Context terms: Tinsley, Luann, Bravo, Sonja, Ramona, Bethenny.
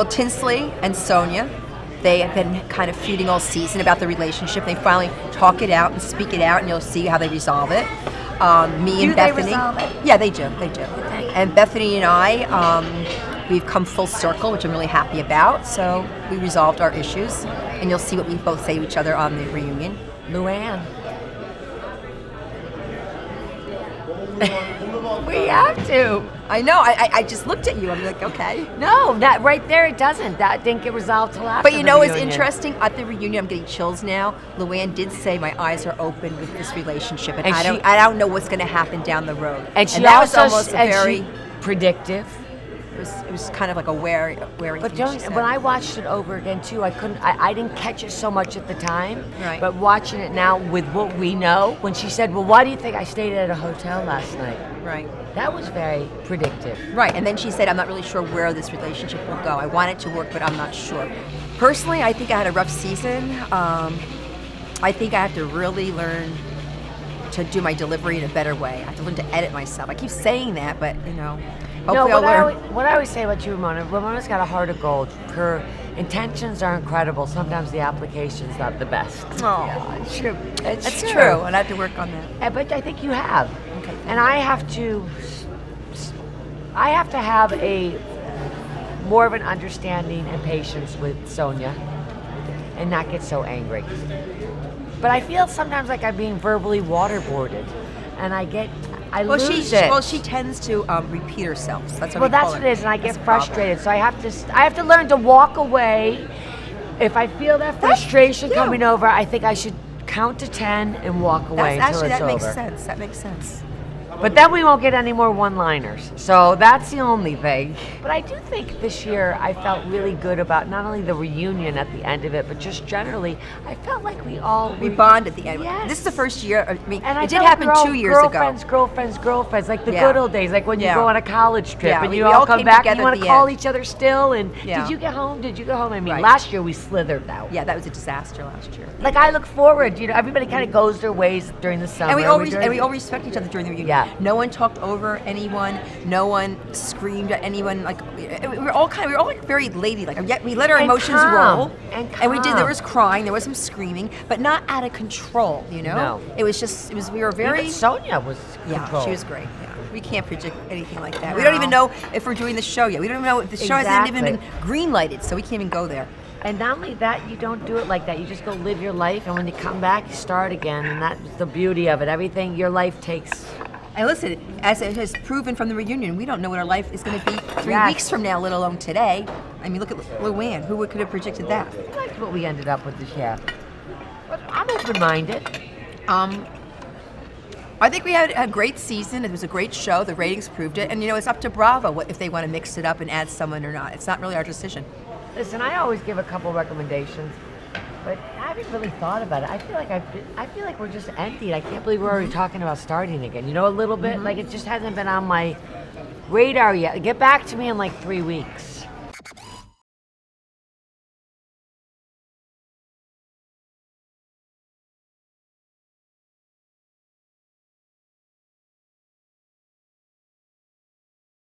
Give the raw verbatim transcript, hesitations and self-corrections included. Well, Tinsley and Sonja, they have been kind of feuding all season about the relationship. They finally talk it out and speak it out, and you'll see how they resolve it. Um, me do and Bethenny. They resolve it? Yeah, they do. They do. Okay. And Bethenny and I, um, we've come full circle, which I'm really happy about. So we resolved our issues, and you'll see what we both say to each other on the reunion. Luann. We have to. I know. I, I just looked at you. I'm like, okay. No, that right there, it doesn't. That didn't get resolved till after. But you know, it's interesting. At the reunion, I'm getting chills now. Luann did say, "My eyes are open with this relationship, and, and I she, don't, I don't know what's going to happen down the road." And she and that also, was almost and very she, predictive. It was, it was kind of like a wary, wary. But don't, when I watched it over again too, I couldn't. I, I didn't catch it so much at the time. Right. But watching it now with what we know, when she said, "Well, why do you think I stayed at a hotel last night?" Right. That was very predictive. Right. And then she said, "I'm not really sure where this relationship will go. I want it to work, but I'm not sure." Personally, I think I had a rough season. Um, I think I have to really learn to do my delivery in a better way. I have to learn to edit myself. I keep saying that, but you know. No, what I, always, what I always say about you, Ramona, Ramona's got a heart of gold. Her intentions are incredible. Sometimes the application's not the best. Oh, yeah, it's true. It's That's true. true, and I have to work on that. But I think you have. Okay. And I have to, I have to have a more of an understanding and patience with Sonja, and not get so angry. But I feel sometimes like I'm being verbally waterboarded, and I get. I well, lose she, it. Well, she tends to um, repeat herself. So that's what well, we that's what it, it is, and I that's get frustrated. So I have to, I have to learn to walk away. If I feel that frustration that's, coming yeah. over, I think I should count to ten and walk away that's, until actually, it's over. Actually, that makes sense. That makes sense. But then we won't get any more one-liners. So that's the only thing. But I do think this year I felt really good about not only the reunion at the end of it, but just generally, I felt like we all we bonded at the end. Yes. This is the first year. I mean, and it I did happen all, two years girlfriends, ago. Girlfriends, girlfriends, girlfriends, like the yeah. good old days, like when yeah. you go on a college trip yeah, and we, you we all come back and you want to call end. each other still. And yeah. did you get home? Did you go home? I mean, right. last year we slithered out. Yeah, that was a disaster last year. Like I look forward. You know, everybody kind of goes their ways during the summer. And we always and we all respect each other during the reunion. Yeah. No one talked over anyone. No one screamed at anyone. Like we, we were all kind of, we were all like very ladylike. Yet we let our and emotions calm. roll, and, calm. and we did. There was crying. There was some screaming, but not out of control. You know, no. it was just. It was. We were very. Even Sonja was. Yeah, controlled. She was great. Yeah. We can't predict anything like that. No. We don't even know if we're doing the show yet. We don't even know if the show exactly. hasn't even been green lighted, so we can't even go there. And not only that, you don't do it like that. You just go live your life, and when you come back, you start again, and that's the beauty of it. Everything your life takes. And listen, as it has proven from the reunion, we don't know what our life is going to be three yes. weeks from now, let alone today. I mean, look at Luann. Who could have predicted that? I liked what we ended up with this year. But I'm open-minded. Um, I think we had a great season. It was a great show. The ratings proved it. And, you know, it's up to Bravo what, if they want to mix it up and add someone or not. It's not really our decision. Listen, I always give a couple recommendations. But I haven't really thought about it. I feel like I've been, I feel like we're just emptied. I can't believe we're already talking about starting again. You know, a little bit. Mm-hmm. Like it just hasn't been on my radar yet. Get back to me in like three weeks.